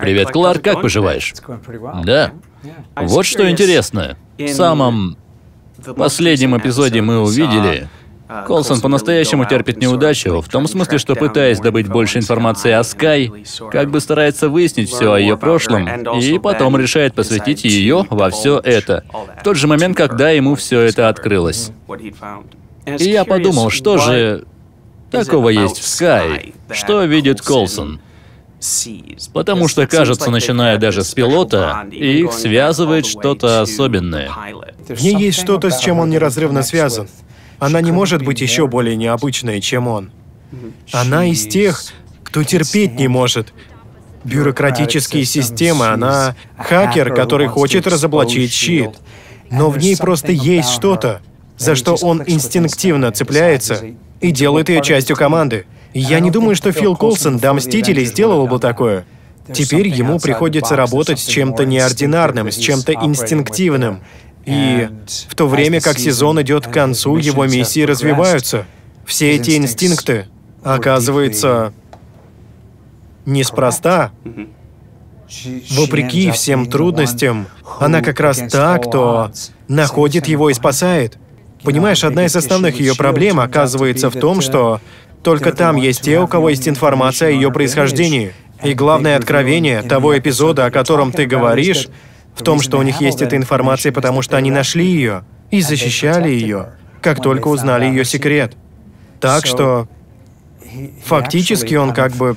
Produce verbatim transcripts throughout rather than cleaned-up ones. Привет, Кларк, как поживаешь? Да. Вот что интересно. В самом последнем эпизоде мы увидели, Колсон по-настоящему терпит неудачу, в том смысле, что, пытаясь добыть больше информации о Скай, как бы старается выяснить все о ее прошлом, и потом решает посвятить ее во все это, в тот же момент, когда ему все это открылось. И я подумал, что же такого есть в Скай, что видит Колсон? Потому что, кажется, начиная даже с пилота, их связывает что-то особенное. В ней есть что-то, с чем он неразрывно связан. Она не может быть еще более необычной, чем он. Она из тех, кто терпеть не может. Бюрократические системы, она хакер, который хочет разоблачить щит. Но в ней просто есть что-то, за что он инстинктивно цепляется и делает ее частью команды. Я не думаю, что Фил Колсон до Мстителей сделал бы такое. Теперь ему приходится работать с чем-то неординарным, с чем-то инстинктивным. И в то время, как сезон идет к концу, его миссии развиваются. Все эти инстинкты, оказывается, неспроста. Вопреки всем трудностям, она как раз та, кто находит его и спасает. Понимаешь, одна из основных ее проблем оказывается в том, что только там есть те, у кого есть информация о ее происхождении. И главное откровение того эпизода, о котором ты говоришь, в том, что у них есть эта информация, потому что они нашли ее и защищали ее, как только узнали ее секрет. Так что фактически он как бы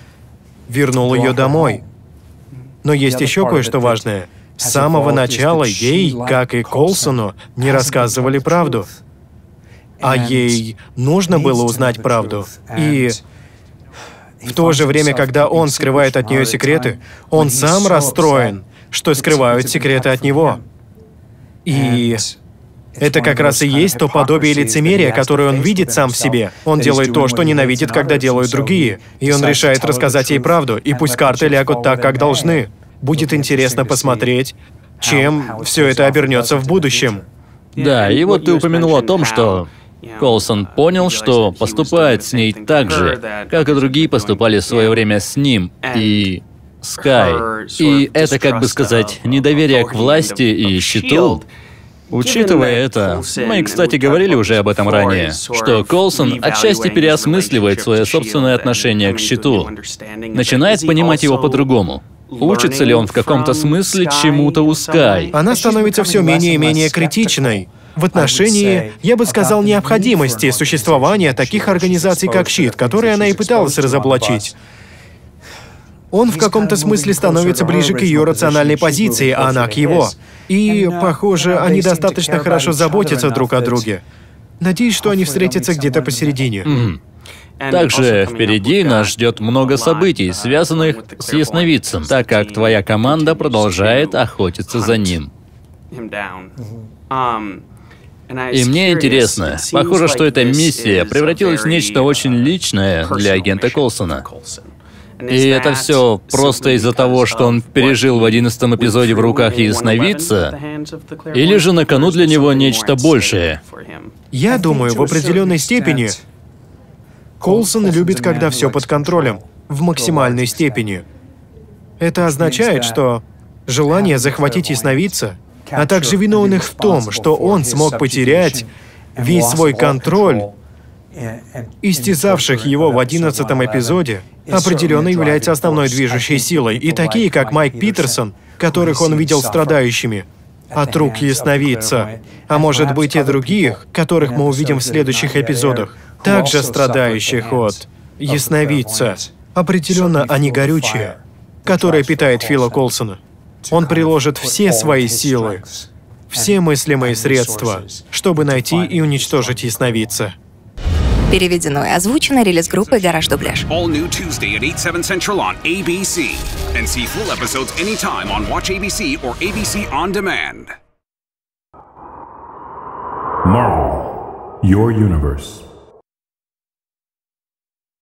вернул ее домой. Но есть еще кое-что важное. С самого начала ей, как и Колсону, не рассказывали правду. А ей нужно было узнать правду. И в то же время, когда он скрывает от нее секреты, он сам расстроен, что скрывают секреты от него. И это как раз и есть то подобие лицемерия, которое он видит сам в себе. Он делает то, что ненавидит, когда делают другие. И он решает рассказать ей правду. И пусть карты лягут так, как должны. Будет интересно посмотреть, чем все это обернется в будущем. Да, и вот ты упомянул о том, что Колсон понял, что поступает с ней так же, как и другие поступали в свое время с ним и Скай. И это, как бы сказать, недоверие к власти и щиту. Учитывая это, мы, кстати, говорили уже об этом ранее, что Колсон отчасти переосмысливает свое собственное отношение к щиту, начинает понимать его по-другому. Учится ли он в каком-то смысле чему-то у Скай? Она становится все менее и менее критичной в отношении, я бы сказал, необходимости существования таких организаций, как щит, которые она и пыталась разоблачить. Он в каком-то смысле становится ближе к ее рациональной позиции, а она к его. И, похоже, они достаточно хорошо заботятся друг о друге. Надеюсь, что они встретятся где-то посередине. Mm. Также впереди нас ждет много событий, связанных с Ясновидцем, так как твоя команда продолжает охотиться за ним. И мне интересно, похоже, что эта миссия превратилась в нечто очень личное для агента Колсона. И это все просто из-за того, что он пережил в одиннадцатом эпизоде в руках Ясновидца, или же на кону для него нечто большее? Я думаю, в определенной степени Колсон любит, когда все под контролем, в максимальной степени. Это означает, что желание захватить Ясновидца, а также виновных в том, что он смог потерять весь свой контроль, истязавших его в одиннадцатом эпизоде, определенно является основной движущей силой, и такие, как Майк Питерсон, которых он видел страдающими от рук Ясновидца, а может быть и других, которых мы увидим в следующих эпизодах, также страдающих от Ясновидца. Определенно, они горючие, которое питает Фила Колсона. Он приложит все свои силы, все мыслимые средства, чтобы найти и уничтожить Ясновидца. Переведено и озвучено релиз-группой «Гараж Дубляж». Marvel, your universe.